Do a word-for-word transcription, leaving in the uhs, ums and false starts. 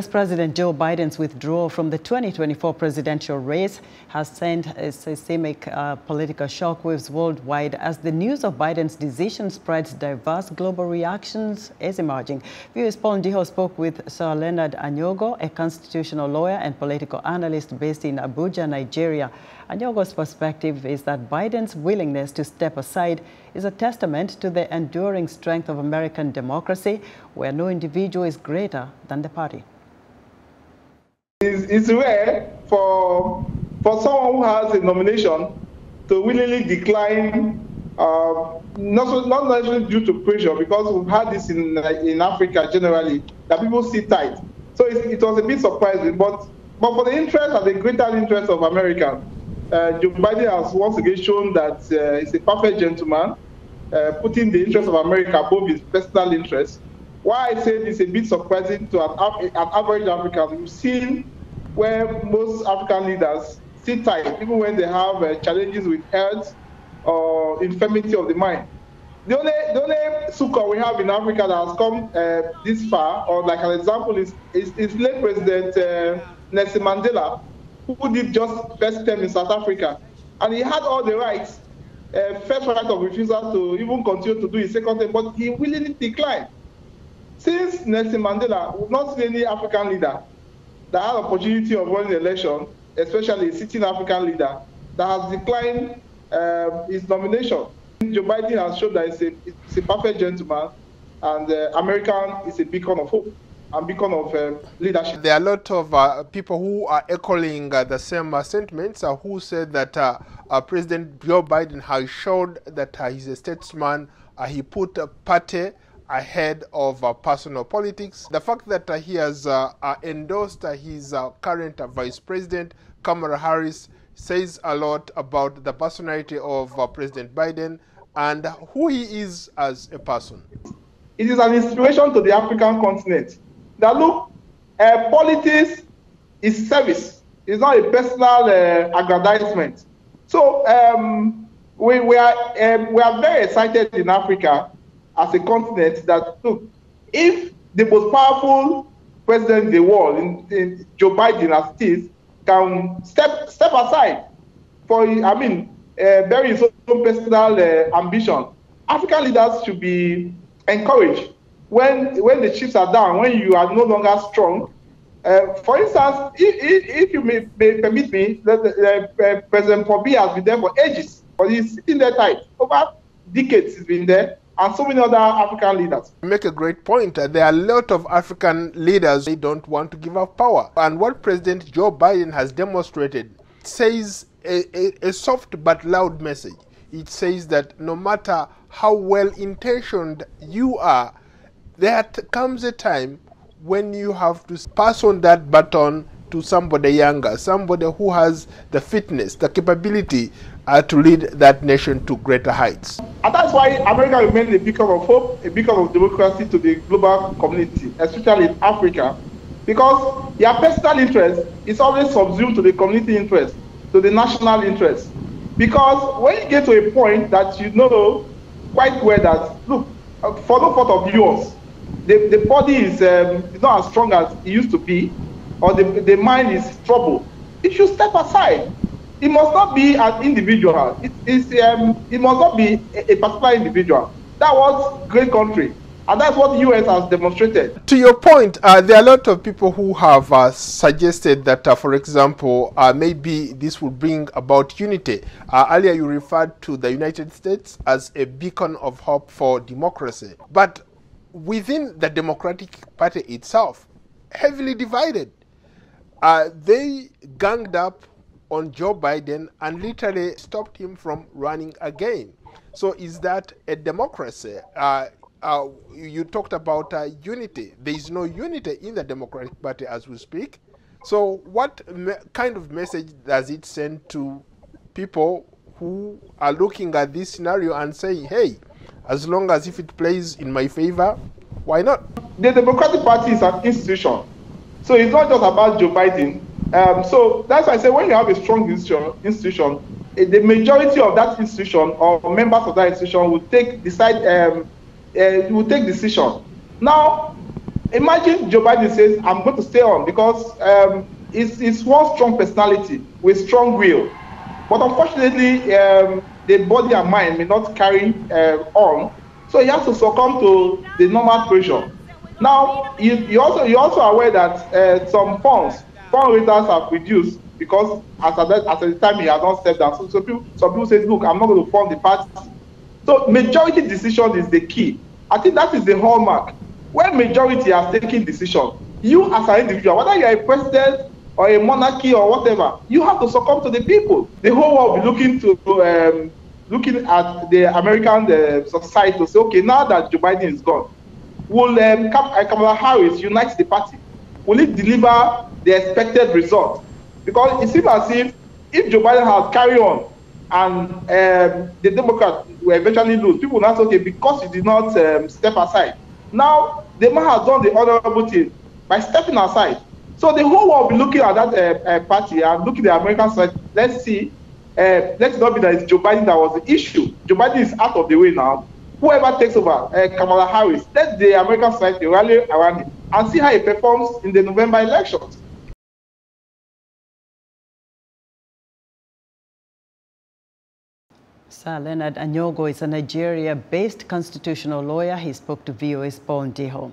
U S President Joe Biden's withdrawal from the twenty twenty-four presidential race has sent a seismic uh, political shockwaves worldwide as the news of Biden's decision spreads diverse global reactions is emerging. V O's Paul Ndiho spoke with Sir Leonard Anyogo, a constitutional lawyer and political analyst based in Abuja, Nigeria. Anyogo's perspective is that Biden's willingness to step aside is a testament to the enduring strength of American democracy, where no individual is greater than the party. It's rare for for someone who has a nomination to willingly decline, uh, not so, not necessarily due to pressure, because we've had this in in Africa generally that people sit tight. So it, it was a bit surprising, but but for the interest and the greater interest of America, uh, Joe Biden has once again shown that uh, he's a perfect gentleman, uh, putting the interest of America above his personal interests. Why I say this is a bit surprising to an, an average African. We've seen where most African leaders sit tight, even when they have uh, challenges with health or infirmity of the mind. The only, the only succor we have in Africa that has come uh, this far, or like an example, is, is, is late President uh, Nelson Mandela, who did just first term in South Africa. And he had all the rights, uh, first right of refusal to even continue to do his second term, but he willingly declined. Since Nelson Mandela, we've not seen any African leader that had opportunity of running an election, especially a sitting African leader, that has declined uh, his nomination. Joe Biden has shown that he's a, he's a perfect gentleman, and uh, American is a beacon of hope and beacon of uh, leadership. There are a lot of uh, people who are echoing uh, the same uh, sentiments, uh, who said that uh, uh, President Joe Biden has showed that uh, he's a statesman. Uh, he put a party ahead of uh, personal politics. The fact that uh, he has uh, uh, endorsed uh, his uh, current uh, vice president, Kamala Harris, says a lot about the personality of uh, President Biden and who he is as a person. It is an inspiration to the African continent. That look, uh, politics is service. It's not a personal uh, aggrandizement. So um, we, we, are, um, we are very excited in Africa as a continent that, look, if the most powerful president in the world, in, in Joe Biden as it is, can step step aside for, I mean, uh, bury his own personal uh, ambition, African leaders should be encouraged when when the chips are down, when you are no longer strong. Uh, for instance, if, if, if you may, may permit me, that uh, President Paul Ndiho has been there for ages, but he's sitting there tight. Over decades he's been there, and so many other African leaders. You make a great point. There are a lot of African leaders who don't want to give up power. And what President Joe Biden has demonstrated says a, a, a soft but loud message. It says that no matter how well-intentioned you are, there comes a time when you have to pass on that baton to somebody younger, somebody who has the fitness, the capability uh, to lead that nation to greater heights. And that's why America remains a beacon of hope, a beacon of democracy to the global community, especially in Africa, because your personal interest is always subsumed to the community interest, to the national interest. Because when you get to a point that you know quite well that, look, for no fault of yours, the, the body is um, not as strong as it used to be, or the, the mind is troubled, it should step aside. It must not be an individual. It, it's, um, it must not be a, a particular individual. That was great country. And that's what the U S has demonstrated. To your point, uh, there are a lot of people who have uh, suggested that, uh, for example, uh, maybe this will bring about unity. Uh, earlier you referred to the United States as a beacon of hope for democracy. But within the Democratic Party itself, heavily divided. Uh, they ganged up on Joe Biden and literally stopped him from running again. So is that a democracy? Uh, uh, you talked about uh, unity. There is no unity in the Democratic Party as we speak. So what kind of message does it send to people who are looking at this scenario and saying, hey, as long as if it plays in my favor, why not? The Democratic Party is an institution. So it's not just about Joe Biden. Um, so that's why I say when you have a strong institution, the majority of that institution or members of that institution will take decide um, uh, will take decision. Now, Imagine Joe Biden says, I'm going to stay on because um, it's, it's one strong personality with strong will. But unfortunately, um, the body and mind may not carry uh, on. So he has to succumb to the normal pressure. Now, you, you also you also aware that uh, some funds, fund returns have reduced because as at, that, as at the time he has not stepped down. So, so people, some people say, look, I'm not going to fund the party. So majority decision is the key. I think that is the hallmark. When majority are taking decision, you as an individual, whether you are a president or a monarchy or whatever, you have to succumb to the people. The whole world will be looking to um, looking at the American uh, society to say, okay, now that Joe Biden is gone, will um, Kamala Harris unite the party? Will it deliver the expected result? Because it seems as if if Joe Biden had carried on and um, the Democrats will eventually lose, people will not say, okay, because you did not um, step aside. Now, the man has done the honorable thing by stepping aside. So the whole world will be looking at that uh, uh, party and looking at the American side. Let's see. Uh, let's not be that it's Joe Biden that was the issue. Joe Biden is out of the way now. Whoever takes over, uh, Kamala Harris, let the American society rally around it and see how it performs in the November elections. Sir Leonard Anyogo is a Nigeria-based constitutional lawyer. He spoke to V O A's Paul Ndiho.